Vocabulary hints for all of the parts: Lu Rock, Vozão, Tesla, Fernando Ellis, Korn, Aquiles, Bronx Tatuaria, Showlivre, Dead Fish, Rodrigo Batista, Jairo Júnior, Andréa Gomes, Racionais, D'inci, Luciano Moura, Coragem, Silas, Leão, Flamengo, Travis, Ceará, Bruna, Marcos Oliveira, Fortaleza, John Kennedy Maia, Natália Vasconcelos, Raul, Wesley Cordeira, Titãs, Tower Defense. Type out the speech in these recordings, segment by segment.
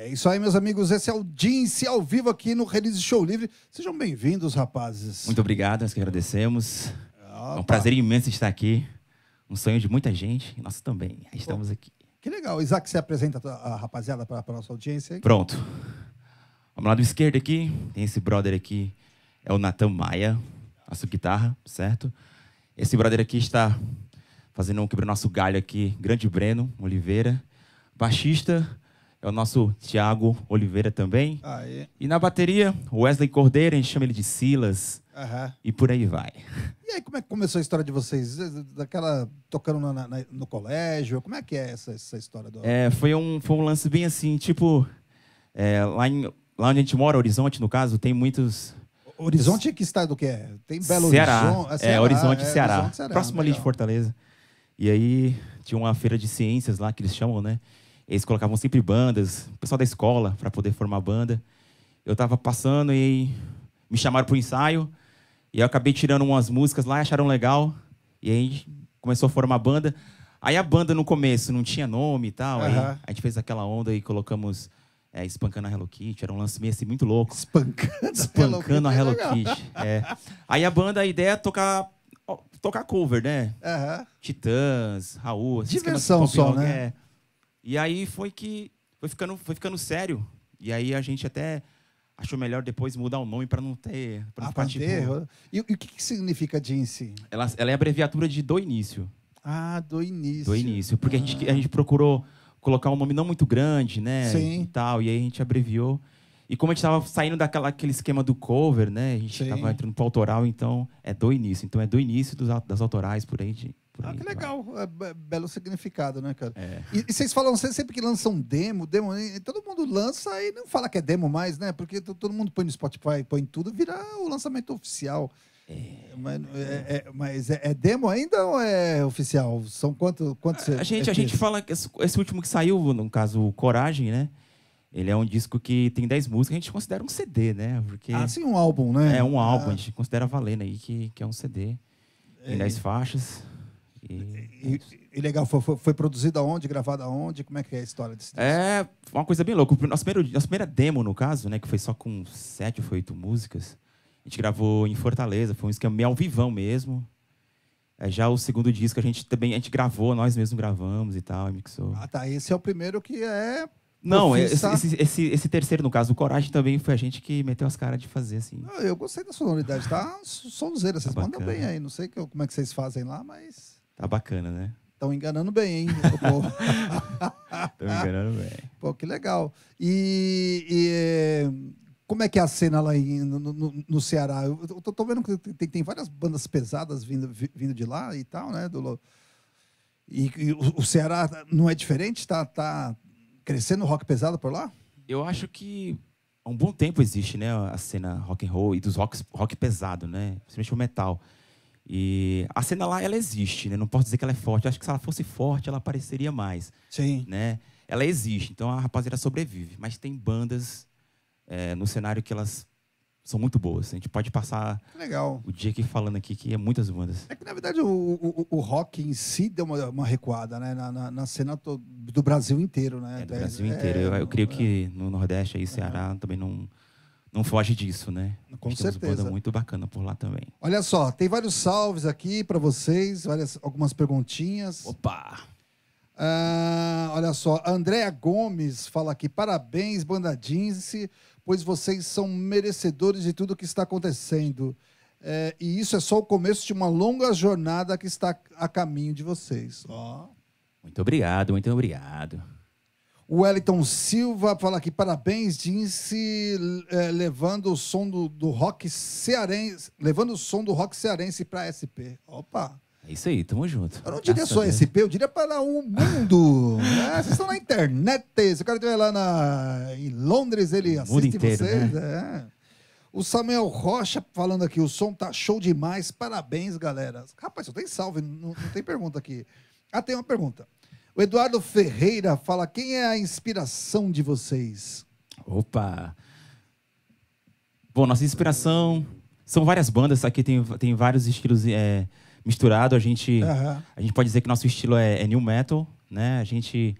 É isso aí, meus amigos. Esse é o D'inci ao vivo aqui no Release Show Livre. Sejam bem-vindos, rapazes. Muito obrigado, nós que agradecemos. Opa. É um prazer imenso estar aqui. Um sonho de muita gente. Nós também estamos aqui. Que legal. Isaac, você apresenta a rapaziada para a nossa audiência aí? Pronto. Vamos lá do esquerdo aqui. Tem esse brother aqui. É o Nathan Maia, a sua guitarra, certo? Esse brother aqui está fazendo um quebra nosso galho aqui. Grande Breno Oliveira. Baixista é o nosso Tiago Oliveira também. Aê. E na bateria, Wesley Cordeira, a gente chama ele de Silas. Uhum. E por aí vai. E aí, como é que começou a história de vocês? Daquela tocando no colégio? Como é que é essa história? Foi um lance bem assim, tipo... Lá onde a gente mora, Horizonte, no caso, tem muitos... Horizonte é que estado que é? Tem Belo Ceará. Horizonte... Horizonte, Ceará. Próximo ali de Fortaleza. E aí, tinha uma feira de ciências lá, que eles chamam, né? Eles colocavam sempre bandas, o pessoal da escola, para poder formar banda. Eu tava passando e me chamaram pro ensaio. E eu acabei tirando umas músicas lá, acharam legal. E aí começou a formar banda. Aí a banda no começo não tinha nome e tal. Uhum. Aí a gente fez aquela onda e colocamos Espancando a Hello Kitty. Era um lance meio assim, muito louco. Espancando a Hello Kitty. Aí a banda, a ideia é tocar cover, né? Uhum. Titãs, Raul. Diversão só, né? E aí foi que foi ficando sério. E aí a gente até achou melhor depois mudar o nome para não ter... Pra não ficar tipo... E o que significa D'inci? Ela é a abreviatura de Do Início. Ah, Do Início. Do Início. Porque a gente procurou colocar um nome não muito grande, né? Sim. E tal, e aí a gente abreviou. E como a gente estava saindo daquele esquema do cover, né? A gente estava entrando para o autoral, então é Do Início. Então é Do Início das autorais, por aí de... que legal. É belo significado, né, cara? É. E vocês falam sempre que lançam demo, todo mundo lança e não fala que é demo mais, né? Porque todo mundo põe no Spotify, põe tudo, vira o lançamento oficial. Mas é demo ainda ou é oficial? São quantos? A gente fala que esse último que saiu, no caso, o Coragem, né? Ele é um disco que tem 10 músicas, a gente considera um CD, né? Porque sim, um álbum, né? É um álbum, a gente considera valendo aí que é um CD. Tem 10 faixas. E legal, foi produzido aonde? Gravado aonde? Como é que é a história desse disco? É uma coisa bem louca. Nossa primeira demo, no caso, né, que foi só com 7 ou 8 músicas, a gente gravou em Fortaleza, foi um esquema meio ao vivão mesmo. Já o segundo disco a gente gravou, nós mesmos gravamos e tal, e mixou. Ah, tá. Esse é o primeiro que é... Não, esse terceiro, no caso, o Coragem também foi a gente que meteu as caras de fazer, assim. Eu gostei da sonoridade, tá? Sonzeira, vocês mandam bem aí. Não sei como é que vocês fazem lá, mas... Tá bacana, né? Estão enganando bem, hein? Estão enganando bem. Pô, que legal. E como é que é a cena lá no Ceará? Eu tô vendo que tem várias bandas pesadas vindo de lá e tal, né? E o Ceará não é diferente? Tá crescendo o rock pesado por lá? Eu acho que há um bom tempo existe, né? A cena rock and roll e dos rock pesado, né? Principalmente o metal. E a cena lá, ela existe, né? Não posso dizer que ela é forte. Eu acho que se ela fosse forte, ela apareceria mais. Sim. Né? Ela existe, então a rapaziada sobrevive. Mas tem bandas no cenário que elas são muito boas. A gente pode passar o dia aqui falando aqui que é muitas bandas. É que, na verdade, o rock em si deu uma recuada, né? Na cena do Brasil inteiro, né? Do Brasil inteiro. Eu creio que no Nordeste, aí, Ceará, também não... Não foge disso, né? Com certeza. Banda muito bacana por lá também. Olha só, tem vários salves aqui para vocês, algumas perguntinhas. Opa! Olha só, a Andréa Gomes fala aqui: parabéns, banda D'inci, pois vocês são merecedores de tudo que está acontecendo. E isso é só o começo de uma longa jornada que está a caminho de vocês. Ó. Muito obrigado, muito obrigado. O Wellington Silva fala aqui: parabéns, D'inci, levando o som do rock cearense, para SP. Opa! É isso aí, tamo junto. Eu não diria só SP, eu diria para o mundo. Vocês estão na internet, se o cara estiver lá em Londres, ele assiste inteiro, vocês. Né? O Samuel Rocha falando aqui: o som tá show demais, parabéns, galera. Rapaz, só tem salve, não tem pergunta aqui. Ah, tem uma pergunta. O Eduardo Ferreira fala: quem é a inspiração de vocês? Opa! Bom, nossa inspiração... São várias bandas, aqui tem vários estilos misturados. A gente pode dizer que nosso estilo é new metal, né? A gente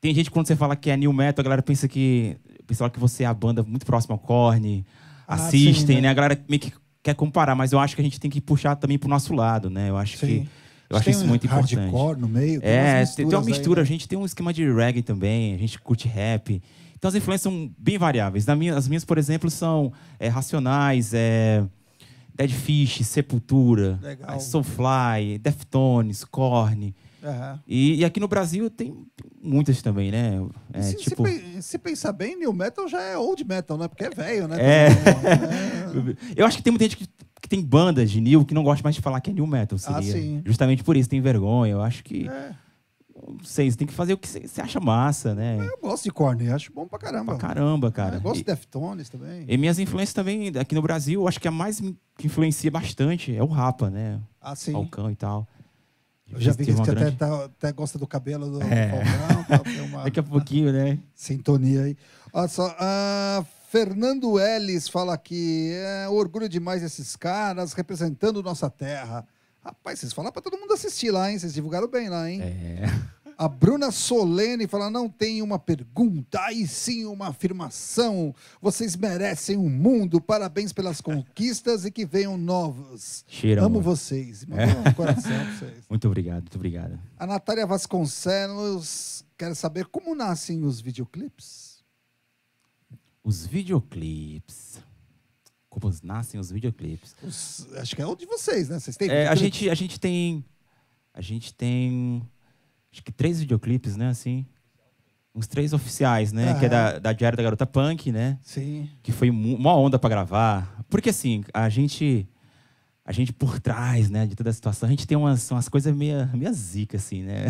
Tem gente que quando você fala que é new metal, a galera pensa que... Pessoal, que você é a banda muito próxima ao Korn, assistem, sim, né? A galera meio que quer comparar, mas eu acho que a gente tem que puxar também pro nosso lado, né? Eu acho que... Eu acho isso muito importante. Tem hardcore no meio? É, tem uma mistura. Aí, né? A gente tem um esquema de reggae também, a gente curte rap. Então as influências são bem variáveis. As minhas, por exemplo, são Racionais, Dead Fish, Sepultura, Soulfly, Deftones, Korn. Uhum. E aqui no Brasil tem muitas também, né? Se pensar bem, new metal já é old metal, né? Porque é velho, né? Eu acho que tem muita gente que tem bandas de new que não gosta mais de falar que é new metal, seria. Sim. Justamente por isso, tem vergonha. Eu acho que... Não sei, você tem que fazer o que você acha massa, né? Eu gosto de Korn, acho bom pra caramba. Pra caramba, cara. Eu gosto de Deftones também. E minhas influências também, aqui no Brasil, eu acho que a mais que influencia bastante é o Rapa, né? Ah, sim. Falcão e tal. Eu já vi que você até gosta do cabelo do Falcão. Tá, tem uma... Daqui a pouquinho, né? Sintonia aí. Olha só, Fernando Ellis fala aqui. Orgulho demais esses caras representando nossa terra. Rapaz, vocês falaram pra todo mundo assistir lá, hein? Vocês divulgaram bem lá, hein? A Bruna Solene fala, não tem uma pergunta, aí sim uma afirmação. Vocês merecem um mundo, parabéns pelas conquistas e que venham novos. Cheira, amo vocês. Um coração pra vocês. Muito obrigado, muito obrigado. A Natália Vasconcelos quer saber como nascem os videoclipes. Os videoclipes... Como nascem os videoclipes? Acho que é o de vocês, né? Vocês têm a gente tem acho que 3 videoclipes, né? Assim, uns 3 oficiais, né? Que é da Diária da Garota Punk, né? Sim. Que foi uma onda para gravar, porque assim a gente por trás, né? De toda a situação, a gente tem umas coisas meio zica, assim, né?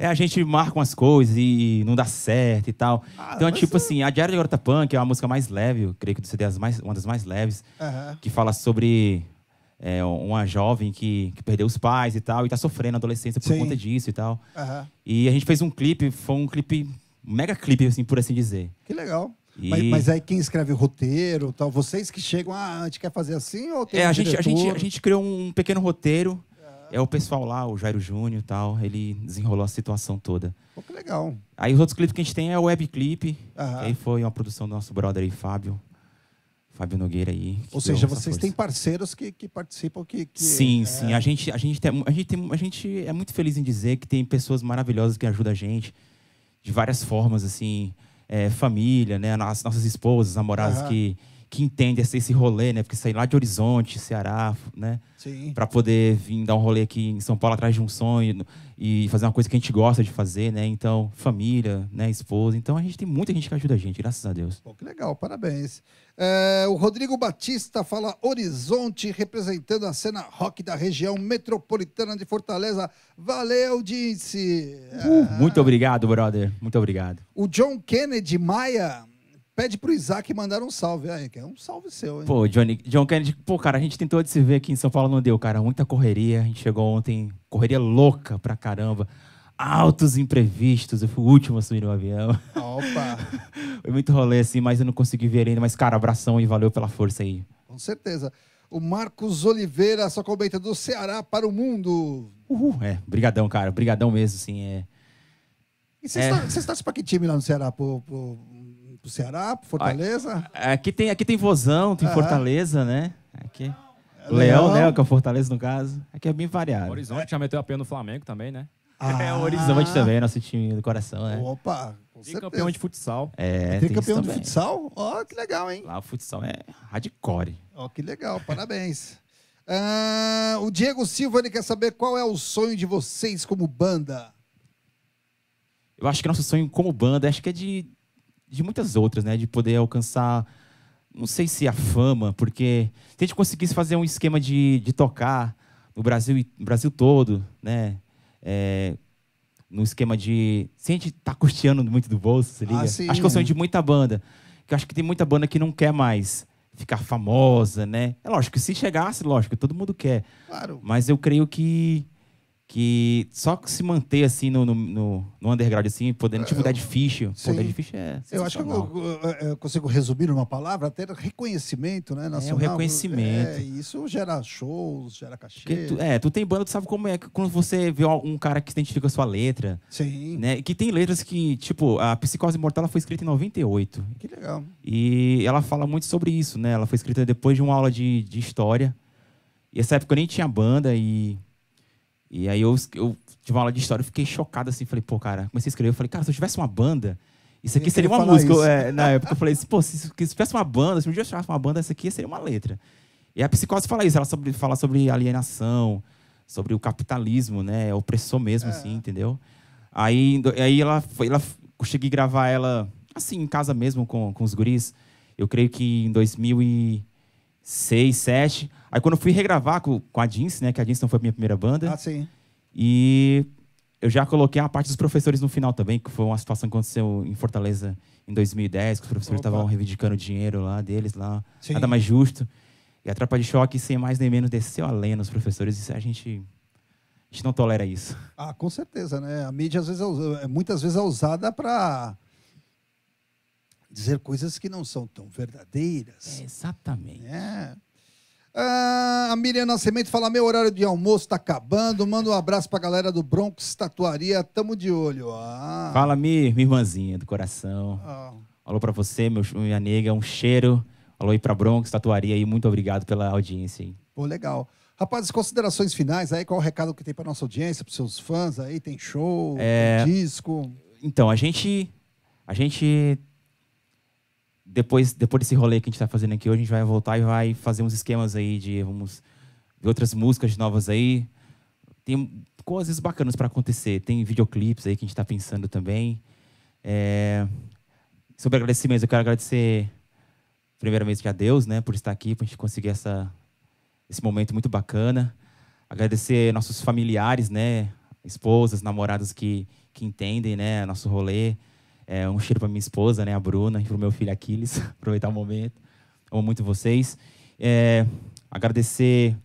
A gente marca umas coisas e não dá certo e tal. Então, assim, a Diária da Garota Punk é uma música mais leve, eu creio que do CD uma das mais leves, que fala sobre uma jovem que perdeu os pais e tal, e tá sofrendo a adolescência por conta disso e tal. E a gente fez um clipe, foi um clipe, um mega clipe, assim, por assim dizer. Que legal. E... Mas aí quem escreve o roteiro, tal, vocês que chegam, a gente quer fazer assim ou tem a gente criou um pequeno roteiro, o pessoal lá, o Jairo Júnior e tal, ele desenrolou a situação toda. Pô, que legal. Aí os outros clipes que a gente tem é o webclip, aí foi uma produção do nosso brother aí, Fábio Nogueira aí. Ou seja, vocês têm parceiros que participam, que sim, sim, a gente é muito feliz em dizer que tem pessoas maravilhosas que ajudam a gente de várias formas, assim... família, né? As nossas esposas, namoradas que entendem esse rolê, né? Porque sair lá de Horizonte, Ceará, né? Para poder vir dar um rolê aqui em São Paulo atrás de um sonho e fazer uma coisa que a gente gosta de fazer, né? Então, família, né? Esposa. Então, a gente tem muita gente que ajuda a gente, graças a Deus. Pô, que legal, parabéns. O Rodrigo Batista fala Horizonte, representando a cena rock da região metropolitana de Fortaleza. Valeu, D'inci! Muito obrigado, brother. Muito obrigado. O John Kennedy Maia pede pro Isaac mandar um salve. Aí, que é um salve seu, hein? Pô, John Kennedy... Pô, cara, a gente tentou de se ver aqui em São Paulo, não deu, cara. Muita correria. A gente chegou ontem, correria louca pra caramba. Altos imprevistos, eu fui o último a subir no avião. Opa! Foi muito rolê, assim, mas eu não consegui ver ainda. Mas, cara, abração e valeu pela força aí. Com certeza. O Marcos Oliveira só comenta do Ceará para o mundo. Brigadão, cara. Brigadão mesmo, assim, E você torce pra que time lá no Ceará? Pro Ceará, pro Fortaleza? Aqui tem Vozão, tem Fortaleza, né? Aqui... Leão, né? Que é o Fortaleza, no caso. Aqui é bem variado. O Horizonte já meteu a pena no Flamengo também, né? O Horizonte também, nosso time do coração, né? Opa, com certeza. Campeão de futsal. Tem campeão de futsal? Ó, que legal, hein? Lá o futsal é hardcore. Ó, que legal, parabéns. O Diego Silva, ele quer saber qual é o sonho de vocês como banda. Eu acho que nosso sonho como banda, acho que é de muitas outras, né? De poder alcançar, não sei se a fama, porque se a gente conseguisse fazer um esquema de tocar no Brasil todo, né? No esquema de... Se a gente tá custeando muito do bolso, se liga? Sim, acho que é o sonho de muita banda. Que eu acho que tem muita banda que não quer mais ficar famosa, né? É lógico, se chegasse, lógico, todo mundo quer. Claro. Mas eu creio que que só que se manter assim no underground, assim, podendo, tipo, Dead Fish. Pô, Dead Fish é... Eu acho que eu consigo resumir numa palavra, até reconhecimento, né? Nacional. É, o reconhecimento. É, isso gera shows, gera cachê. Tu tem banda, tu sabe como é quando você vê um cara que se identifica com a sua letra. Sim. Né? Que tem letras que, tipo, a Psicose Imortal ela foi escrita em 98. Que legal. E ela fala muito sobre isso, né? Ela foi escrita depois de uma aula de história. E nessa época eu nem tinha banda e... E aí eu tive uma aula de história e fiquei chocado, assim. Falei, pô, cara, comecei a escrever. Eu falei, cara, se eu tivesse uma banda, isso aqui seria uma música. Na época eu falei, pô, se tivesse uma banda, se um dia eu tivesse uma banda, isso aqui seria uma letra. E a Psicose fala isso, ela fala sobre alienação, sobre o capitalismo, né? Opressor mesmo, assim, entendeu? Aí eu cheguei a gravar ela, assim, em casa mesmo, com os guris. Eu creio que em 2006, 2007. Aí quando eu fui regravar com a D'inci, né? Que a D'inci não foi a minha primeira banda. Ah, sim. E eu já coloquei a parte dos professores no final também, que foi uma situação que aconteceu em Fortaleza em 2010, que os professores estavam reivindicando o dinheiro lá deles, lá. Sim. Nada mais justo. E a Tropa de Choque, sem mais nem menos, desceu a lenha nos professores. Isso, a gente não tolera isso. Ah, com certeza, né? A mídia, às vezes, muitas vezes é usada para... dizer coisas que não são tão verdadeiras. Exatamente. É. Ah, a Miriam Nascimento fala, meu horário de almoço tá acabando, manda um abraço pra galera do Bronx Tatuaria, tamo de olho. Ah. Fala, minha irmãzinha do coração. Ah. Alô pra você, minha nega, um cheiro. Alô aí pra Bronx Tatuaria e muito obrigado pela audiência. Hein? Pô, legal. Rapazes, considerações finais aí, qual o recado que tem pra nossa audiência, pros seus fãs aí, tem show, tem disco? Então, a gente Depois desse rolê que a gente tá fazendo aqui hoje, a gente vai voltar e vai fazer uns esquemas aí de vamos ver outras músicas novas aí. Tem coisas bacanas para acontecer. Tem videoclipes aí que a gente tá pensando também. Sobre agradecimentos, eu quero agradecer primeiramente a Deus, né? Por estar aqui, pra gente conseguir esse momento muito bacana. Agradecer nossos familiares, né? Esposas, namoradas que entendem, né? Nosso rolê. Um cheiro para minha esposa, né, a Bruna, e para o meu filho Aquiles, aproveitar o momento. Amo muito vocês. Agradecer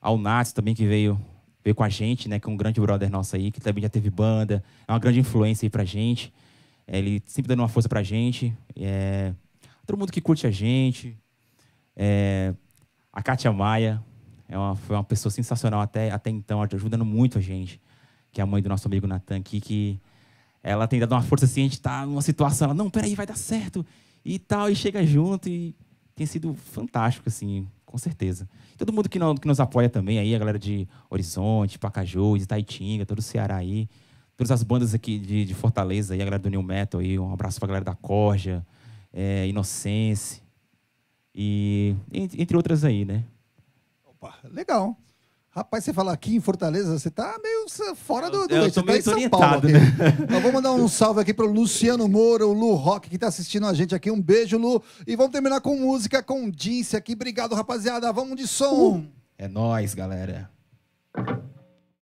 ao Nath também, que veio com a gente, né, que é um grande brother nosso aí, que também já teve banda, é uma grande influência aí para a gente. Ele sempre dando uma força para a gente. Todo mundo que curte a gente. A Kátia Maia foi uma pessoa sensacional até então, ajudando muito a gente, que é a mãe do nosso amigo Nathan aqui, que... Ela tem dado uma força assim, a gente tá numa situação, ela, não, peraí, vai dar certo, e tal, e chega junto, e tem sido fantástico, assim, com certeza. Todo mundo que nos apoia também aí, a galera de Horizonte, Pacajus, Itaitinga, todo o Ceará aí, todas as bandas aqui de Fortaleza aí, a galera do New Metal aí, um abraço pra galera da Corja, Inocência, e entre outras aí, né? Opa, legal. Rapaz, você fala aqui em Fortaleza, você tá meio fora do leite, você tá em São Paulo. Né? Então, vamos mandar um salve aqui pro Luciano Moura, o Lu Rock, que tá assistindo a gente aqui. Um beijo, Lu. E vamos terminar com música, com D'inci aqui. Obrigado, rapaziada. Vamos de som. É nóis, galera.